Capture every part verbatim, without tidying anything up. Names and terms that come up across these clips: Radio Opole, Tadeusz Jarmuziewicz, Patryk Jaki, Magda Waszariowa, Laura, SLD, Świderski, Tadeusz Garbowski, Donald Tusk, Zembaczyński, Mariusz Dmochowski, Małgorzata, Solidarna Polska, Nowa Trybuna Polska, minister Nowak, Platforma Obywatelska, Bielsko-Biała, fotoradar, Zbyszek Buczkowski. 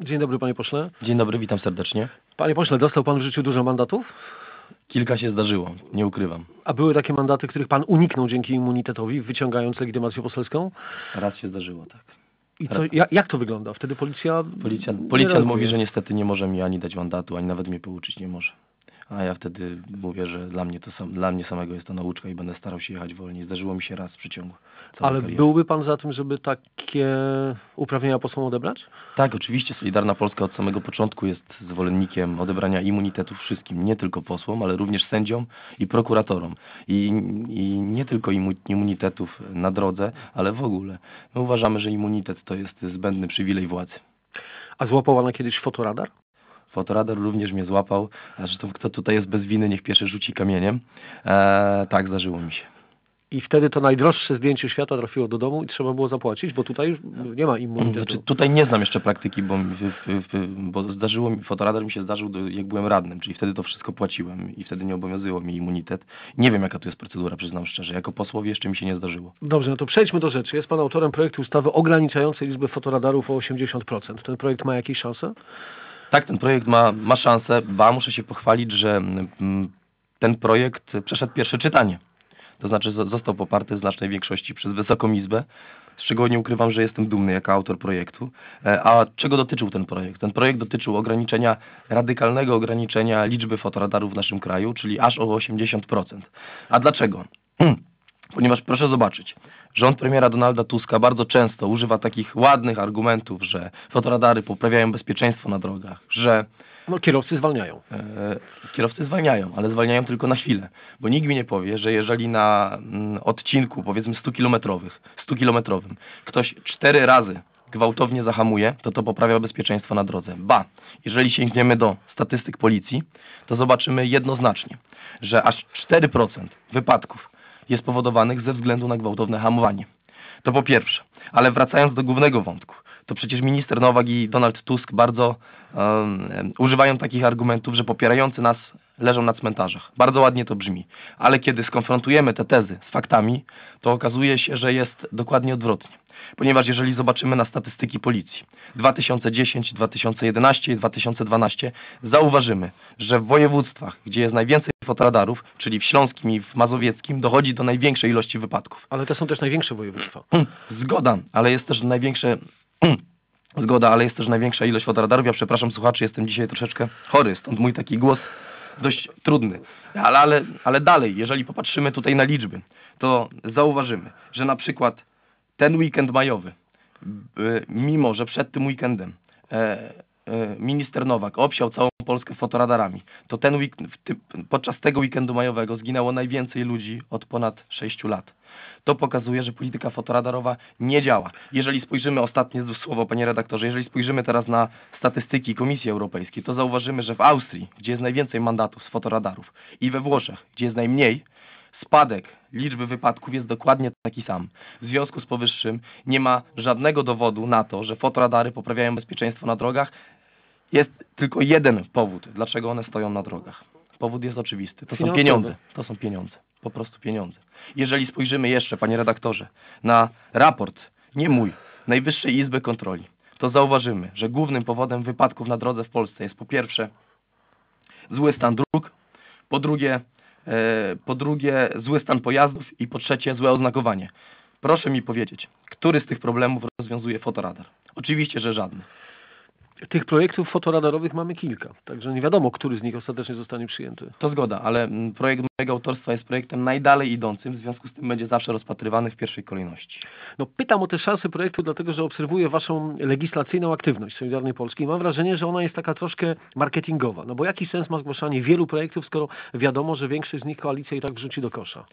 Dzień dobry, panie pośle. Dzień dobry, witam serdecznie. Panie pośle, dostał pan w życiu dużo mandatów? Kilka się zdarzyło, nie ukrywam. A były takie mandaty, których pan uniknął dzięki immunitetowi, wyciągając legitymację poselską? Raz się zdarzyło, tak. I to, jak, jak to wygląda? Wtedy policja... Policjant, policjant mówi, że niestety nie może mi ani dać mandatu, ani nawet mnie pouczyć nie może. A ja wtedy mówię, że dla mnie, to sam, dla mnie samego jest to nauczka i będę starał się jechać wolniej. Zdarzyło mi się raz w przeciągu. Ale kariery. Byłby pan za tym, żeby takie uprawnienia posłom odebrać? Tak, oczywiście. Solidarna Polska od samego początku jest zwolennikiem odebrania immunitetu wszystkim, nie tylko posłom, ale również sędziom i prokuratorom. I, i nie tylko immunitetów na drodze, ale w ogóle. My uważamy, że immunitet to jest zbędny przywilej władzy. A złapała na kiedyś fotoradar? Fotoradar również mnie złapał, a zresztą kto tutaj jest bez winy, niech pierwszy rzuci kamieniem. Eee, tak, zdarzyło mi się. I wtedy to najdroższe zdjęcie świata trafiło do domu i trzeba było zapłacić, bo tutaj już nie ma immunitetu. Znaczy, tutaj nie znam jeszcze praktyki, bo, bo zdarzyło mi, fotoradar mi się zdarzył, jak byłem radnym, czyli wtedy to wszystko płaciłem i wtedy nie obowiązywał mi immunitet. Nie wiem, jaka to jest procedura, przyznam szczerze. Jako posłowi jeszcze mi się nie zdarzyło. Dobrze, no to przejdźmy do rzeczy. Jest pan autorem projektu ustawy ograniczającej liczbę fotoradarów o osiemdziesiąt procent. Ten projekt ma jakieś szanse? Tak, ten projekt ma, ma szansę, ba, muszę się pochwalić, że ten projekt przeszedł pierwsze czytanie. To znaczy został poparty w znacznej większości przez Wysoką Izbę, z czego nie ukrywam, że jestem dumny jako autor projektu. A czego dotyczył ten projekt? Ten projekt dotyczył ograniczenia, radykalnego ograniczenia liczby fotoradarów w naszym kraju, czyli aż o osiemdziesiąt procent. A dlaczego? Ponieważ proszę zobaczyć, rząd premiera Donalda Tuska bardzo często używa takich ładnych argumentów, że fotoradary poprawiają bezpieczeństwo na drogach, że... No kierowcy zwalniają. E, kierowcy zwalniają, ale zwalniają tylko na chwilę, bo nikt mi nie powie, że jeżeli na mm, odcinku powiedzmy stu kilometrowym ktoś cztery razy gwałtownie zahamuje, to to poprawia bezpieczeństwo na drodze. Ba, jeżeli sięgniemy do statystyk policji, to zobaczymy jednoznacznie, że aż cztery procent wypadków jest powodowanych ze względu na gwałtowne hamowanie. To po pierwsze. Ale wracając do głównego wątku, to przecież minister Nowak i Donald Tusk bardzo um, używają takich argumentów, że popierający nas leżą na cmentarzach. Bardzo ładnie to brzmi. Ale kiedy skonfrontujemy te tezy z faktami, to okazuje się, że jest dokładnie odwrotnie. Ponieważ jeżeli zobaczymy na statystyki policji dwa tysiące dziesiąty, dwa tysiące jedenasty i dwa tysiące dwunasty, zauważymy, że w województwach, gdzie jest najwięcej fotoradarów, czyli w śląskim i w mazowieckim, dochodzi do największej ilości wypadków. Ale to są też największe województwa. Zgoda, ale jest też największe... Zgoda, ale jest też największa ilość fotoradarów. Ja przepraszam słuchaczy, jestem dzisiaj troszeczkę chory, stąd mój taki głos dość trudny. Ale, ale, ale dalej, jeżeli popatrzymy tutaj na liczby, to zauważymy, że na przykład ten weekend majowy, mimo że przed tym weekendem minister Nowak obsiał całą Polskę fotoradarami, to ten weekend, podczas tego weekendu majowego zginęło najwięcej ludzi od ponad sześciu lat. To pokazuje, że polityka fotoradarowa nie działa. Jeżeli spojrzymy, ostatnie słowo, panie redaktorze, jeżeli spojrzymy teraz na statystyki Komisji Europejskiej, to zauważymy, że w Austrii, gdzie jest najwięcej mandatów z fotoradarów, i we Włoszech, gdzie jest najmniej, spadek liczby wypadków jest dokładnie taki sam. W związku z powyższym nie ma żadnego dowodu na to, że fotoradary poprawiają bezpieczeństwo na drogach. Jest tylko jeden powód, dlaczego one stoją na drogach. Powód jest oczywisty. To są pieniądze. To są pieniądze. Po prostu pieniądze. Jeżeli spojrzymy jeszcze, panie redaktorze, na raport, nie mój, Najwyższej Izby Kontroli, to zauważymy, że głównym powodem wypadków na drodze w Polsce jest po pierwsze zły stan dróg, po drugie Po drugie, zły stan pojazdów i po trzecie, złe oznakowanie. Proszę mi powiedzieć, który z tych problemów rozwiązuje fotoradar? Oczywiście, że żadny. Tych projektów fotoradarowych mamy kilka, także nie wiadomo, który z nich ostatecznie zostanie przyjęty. To zgoda, ale projekt mojego autorstwa jest projektem najdalej idącym, w związku z tym będzie zawsze rozpatrywany w pierwszej kolejności. No pytam o te szanse projektu, dlatego że obserwuję waszą legislacyjną aktywność Solidarnej Polski i mam wrażenie, że ona jest taka troszkę marketingowa. No bo jaki sens ma zgłaszanie wielu projektów, skoro wiadomo, że większość z nich koalicja i tak wrzuci do kosza?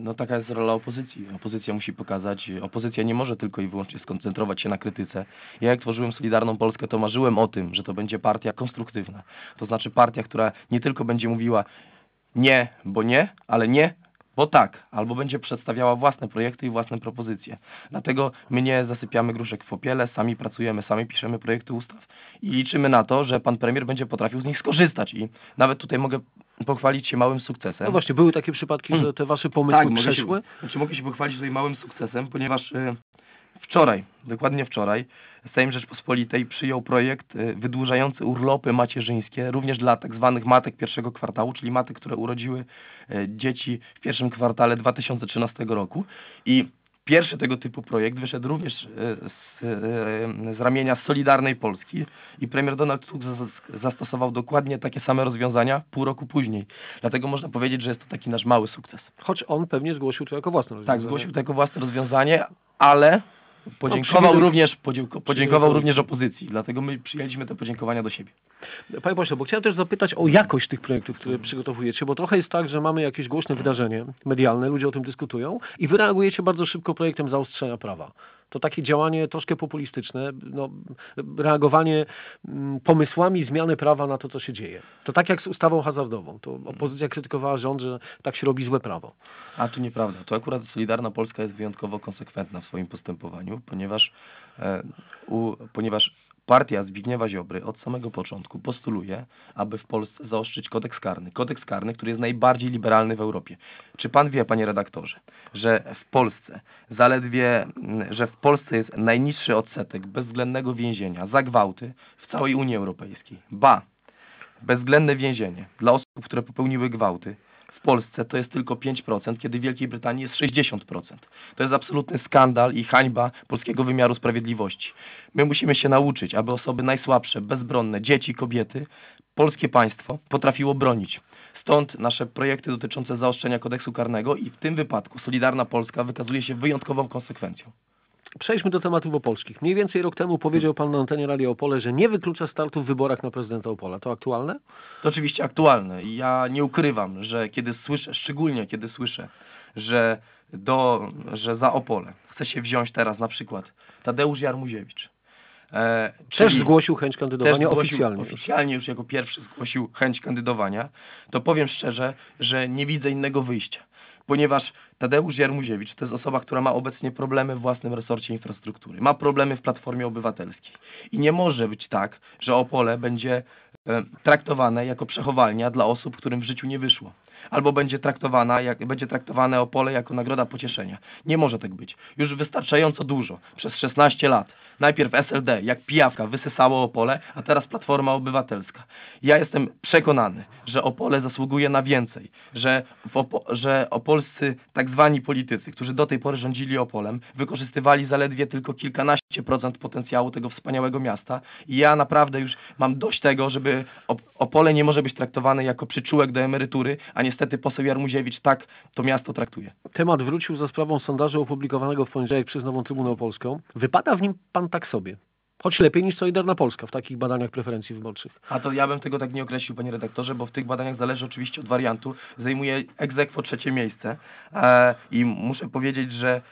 No taka jest rola opozycji. Opozycja musi pokazać. Opozycja nie może tylko i wyłącznie skoncentrować się na krytyce. Ja jak tworzyłem Solidarną Polskę, to marzyłem o tym, że to będzie partia konstruktywna. To znaczy partia, która nie tylko będzie mówiła nie, bo nie, ale nie, bo tak. Albo będzie przedstawiała własne projekty i własne propozycje. Dlatego my nie zasypiamy gruszek w popiele, sami pracujemy, sami piszemy projekty ustaw i liczymy na to, że pan premier będzie potrafił z nich skorzystać. I nawet tutaj mogę pochwalić się małym sukcesem. No właśnie, były takie przypadki, że te wasze pomysły tak, przeszły? Mogę się, znaczy mogę się pochwalić tutaj małym sukcesem, ponieważ... Yy, Wczoraj, dokładnie wczoraj, Sejm Rzeczpospolitej przyjął projekt wydłużający urlopy macierzyńskie również dla tak zwanych matek pierwszego kwartału, czyli matek, które urodziły dzieci w pierwszym kwartale dwa tysiące trzynastego roku. I pierwszy tego typu projekt wyszedł również z, z ramienia Solidarnej Polski i premier Donald Tusk zastosował dokładnie takie same rozwiązania pół roku później. Dlatego można powiedzieć, że jest to taki nasz mały sukces. Choć on pewnie zgłosił to jako własne rozwiązanie. Tak, zgłosił to jako własne rozwiązanie, ale podziękował, no, również, podziękował również opozycji. Dlatego my przyjęliśmy te podziękowania do siebie. Panie pośle, bo chciałem też zapytać o jakość tych projektów, które przygotowujecie, bo trochę jest tak, że mamy jakieś głośne wydarzenie medialne, ludzie o tym dyskutują i wy reagujecie bardzo szybko projektem zaostrzenia prawa. To takie działanie troszkę populistyczne, no, reagowanie pomysłami zmiany prawa na to, co się dzieje. To tak jak z ustawą hazardową. To opozycja krytykowała rząd, że tak się robi złe prawo. A tu nieprawda. To akurat Solidarna Polska jest wyjątkowo konsekwentna w swoim postępowaniu, ponieważ, e, u, ponieważ partia Zbigniewa Ziobry od samego początku postuluje, aby w Polsce zaostrzyć kodeks karny. Kodeks karny, który jest najbardziej liberalny w Europie. Czy pan wie, panie redaktorze, że w Polsce zaledwie, że w Polsce jest najniższy odsetek bezwzględnego więzienia za gwałty w całej Unii Europejskiej? Ba, bezwzględne więzienie dla osób, które popełniły gwałty w Polsce to jest tylko pięć procent, kiedy w Wielkiej Brytanii jest sześćdziesiąt procent. To jest absolutny skandal i hańba polskiego wymiaru sprawiedliwości. My musimy się nauczyć, aby osoby najsłabsze, bezbronne, dzieci, kobiety, polskie państwo potrafiło bronić. Stąd nasze projekty dotyczące zaostrzenia kodeksu karnego i w tym wypadku Solidarna Polska wykazuje się wyjątkową konsekwencją. Przejdźmy do tematów opolskich. Mniej więcej rok temu powiedział pan na antenie Radia Opole, że nie wyklucza startu w wyborach na prezydenta Opola. To aktualne? To oczywiście aktualne. Ja nie ukrywam, że kiedy słyszę, szczególnie kiedy słyszę, że, do, że za Opole chce się wziąć teraz na przykład Tadeusz Jarmuziewicz. E, też zgłosił chęć kandydowania zgłosił, oficjalnie. Oficjalnie już jako pierwszy zgłosił chęć kandydowania. To powiem szczerze, że nie widzę innego wyjścia. Ponieważ Tadeusz Jarmuziewicz to jest osoba, która ma obecnie problemy w własnym resorcie infrastruktury. Ma problemy w Platformie Obywatelskiej. I nie może być tak, że Opole będzie e, traktowane jako przechowalnia dla osób, którym w życiu nie wyszło. Albo będzie, traktowana, jak, będzie traktowane Opole jako nagroda pocieszenia. Nie może tak być. Już wystarczająco dużo. Przez szesnaście lat. Najpierw S L D, jak pijawka, wysysało Opole, a teraz Platforma Obywatelska. Ja jestem przekonany, że Opole zasługuje na więcej. Że, w opo że opolscy tak zwani politycy, którzy do tej pory rządzili Opolem, wykorzystywali zaledwie tylko kilkanaście procent potencjału tego wspaniałego miasta. I ja naprawdę już mam dość tego, żeby op Opole nie może być traktowane jako przyczółek do emerytury, a nie niestety poseł Jarmuziewicz tak to miasto traktuje. Temat wrócił za sprawą sondażu opublikowanego w poniedziałek przez Nową Trybunę Polską. Wypada w nim pan tak sobie. Choć lepiej niż Solidarna Polska w takich badaniach preferencji wyborczych. A to ja bym tego tak nie określił, panie redaktorze, bo w tych badaniach zależy oczywiście od wariantu. Zajmuje ex aequo trzecie miejsce e, i muszę powiedzieć, że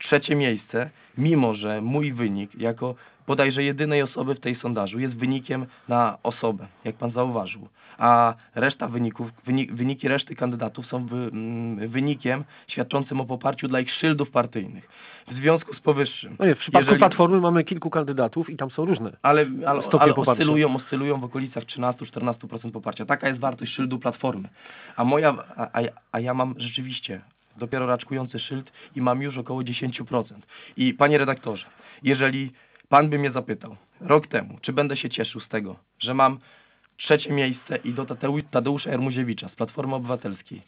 trzecie miejsce, mimo że mój wynik jako bodajże jedynej osoby w tej sondażu jest wynikiem na osobę, jak pan zauważył, a reszta wyników, wynik, wyniki reszty kandydatów są wy, mm, wynikiem świadczącym o poparciu dla ich szyldów partyjnych. W związku z powyższym... No nie, w przypadku jeżeli... Platformy mamy kilku kandydatów i tam są różne ale, ale, stopie ale poparcia. Oscylują, oscylują w okolicach trzynastu do czternastu procent poparcia. Taka jest wartość szyldu Platformy. A, moja, a, a ja mam rzeczywiście... dopiero raczkujący szyld i mam już około dziesięć procent. I panie redaktorze, jeżeli pan by mnie zapytał rok temu, czy będę się cieszył z tego, że mam trzecie miejsce i do Tadeusza Jarmuziewicza z Platformy Obywatelskiej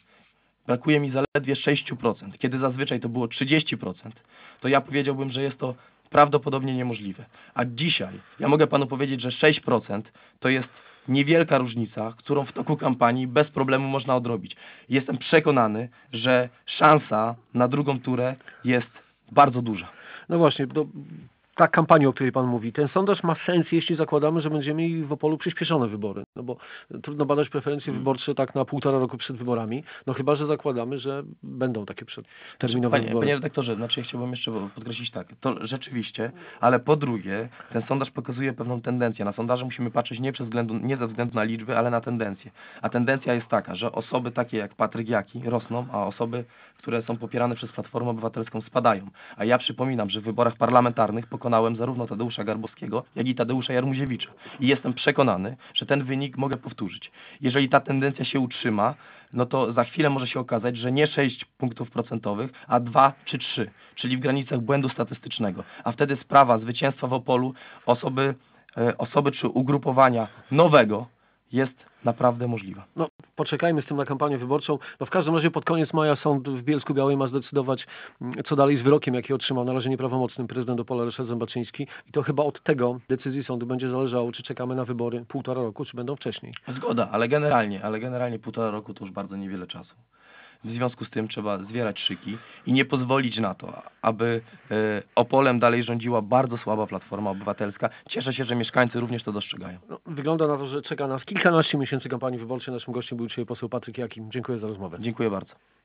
brakuje mi zaledwie sześć procent, kiedy zazwyczaj to było trzydzieści procent, to ja powiedziałbym, że jest to prawdopodobnie niemożliwe. A dzisiaj ja mogę panu powiedzieć, że sześć procent to jest niewielka różnica, którą w toku kampanii bez problemu można odrobić. Jestem przekonany, że szansa na drugą turę jest bardzo duża. No właśnie, do, ta kampania, o której pan mówi, ten sondaż ma sens, jeśli zakładamy, że będziemy mieli w Opolu przyspieszone wybory. No bo trudno badać preferencje hmm. wyborcze tak na półtora roku przed wyborami, no chyba że zakładamy, że będą takie przedterminowe panie, wybory. Panie redaktorze, znaczy ja chciałbym jeszcze podkreślić tak, to rzeczywiście, ale po drugie, ten sondaż pokazuje pewną tendencję. Na sondaże musimy patrzeć nie, przez względu, nie ze względu na liczby, ale na tendencję. A tendencja jest taka, że osoby takie jak Patryk Jaki rosną, a osoby, które są popierane przez Platformę Obywatelską, spadają. A ja przypominam, że w wyborach parlamentarnych pokonałem zarówno Tadeusza Garbowskiego, jak i Tadeusza Jarmuziewicza. I jestem przekonany, że ten wynik mogę powtórzyć. Jeżeli ta tendencja się utrzyma, no to za chwilę może się okazać, że nie sześć punktów procentowych, a dwa czy trzy, czyli w granicach błędu statystycznego. A wtedy sprawa zwycięstwa w Opolu osoby, osoby czy ugrupowania nowego jest naprawdę możliwa. No, poczekajmy z tym na kampanię wyborczą. No, w każdym razie pod koniec maja sąd w Bielsku Białej ma zdecydować, co dalej z wyrokiem, jaki otrzymał na razie nieprawomocnym prezydent Opola Ryszard Zembaczyński. I to chyba od tego decyzji sądu będzie zależało, czy czekamy na wybory półtora roku, czy będą wcześniej. Zgoda, ale generalnie, ale generalnie półtora roku to już bardzo niewiele czasu. W związku z tym trzeba zwierać szyki i nie pozwolić na to, aby y, Opolem dalej rządziła bardzo słaba Platforma Obywatelska. Cieszę się, że mieszkańcy również to dostrzegają. No, wygląda na to, że czeka nas kilkanaście miesięcy kampanii wyborczej. Naszym gościem był dzisiaj poseł Patryk Jaki. Dziękuję za rozmowę. Dziękuję bardzo.